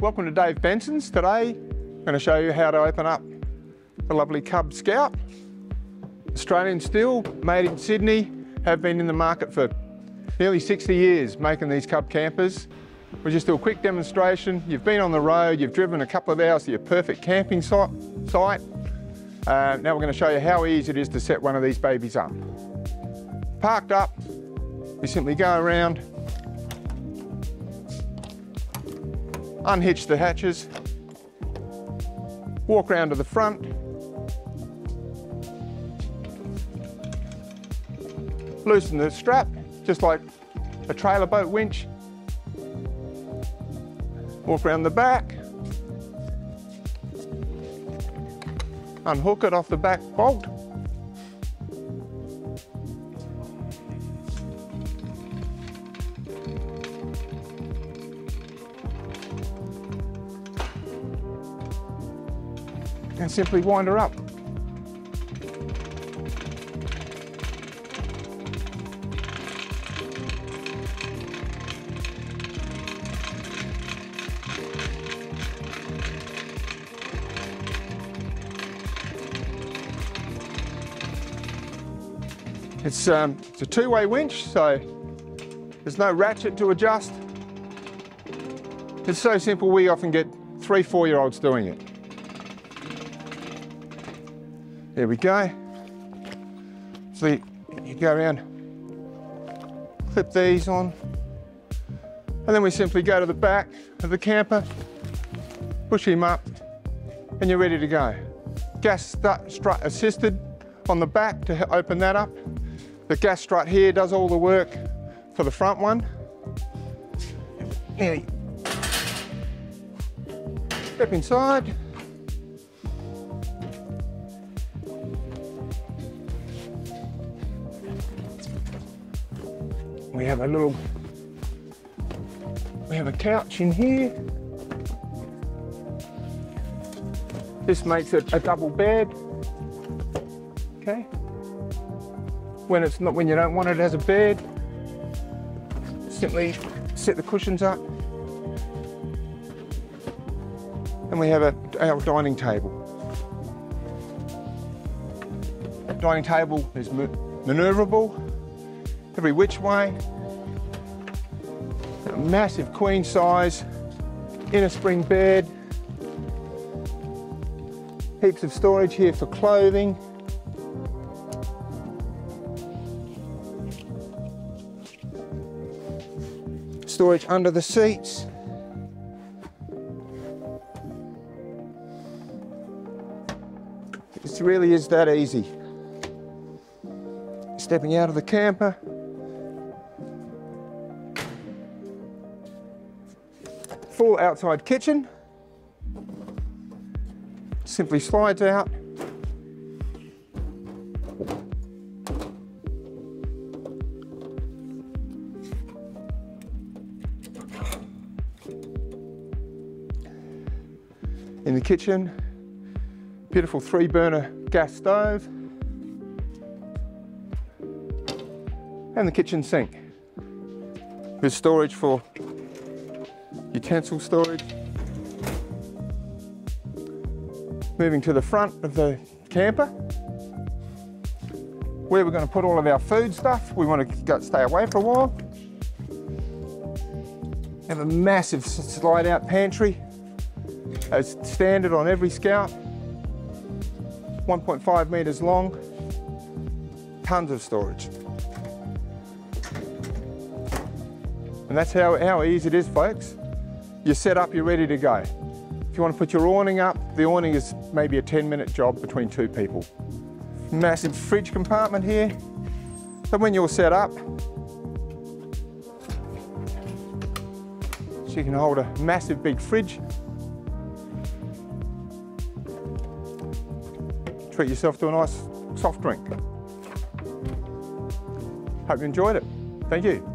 Welcome to Dave Benson's. Today I'm going to show you how to open up the lovely Cub Scout. Australian Steel, made in Sydney, have been in the market for nearly 60 years making these Cub campers. We'll just do a quick demonstration. You've been on the road, you've driven a couple of hours to your perfect camping site. Now we're going to show you how easy it is to set one of these babies up. Parked up, we simply go around, unhitch the hatches, walk round to the front, loosen the strap, just like a trailer boat winch, walk round the back, unhook it off the back bolt, and simply wind her up. It's a two-way winch, so there's no ratchet to adjust. It's so simple we often get 3-4-year-olds doing it. There we go. So you go around, clip these on, and then we simply go to the back of the camper, push him up, and you're ready to go. Gas strut assisted on the back to open that up. The gas strut here does all the work for the front one. Nearly. Step inside. We have a couch in here. This makes it a double bed. Okay. When you don't want it as a bed, simply set the cushions up. And we have our dining table. That dining table is maneuverable every which way. A massive queen size inner spring bed. Heaps of storage here for clothing. Storage under the seats. This really is that easy. Stepping out of the camper. Full outside kitchen, simply slides out, in the kitchen, beautiful 3-burner gas stove, and the kitchen sink. There's storage for utensil storage. Moving to the front of the camper, where we're going to put all of our food stuff. We want to stay away for a while. Have a massive slide-out pantry, as standard on every Scout. 1.5 metres long, tons of storage. And that's how easy it is, folks. You're set up, you're ready to go. If you want to put your awning up, the awning is maybe a 10-minute job between two people. Massive fridge compartment here. So when you're set up, she can hold a massive big fridge. Treat yourself to a nice soft drink. Hope you enjoyed it. Thank you.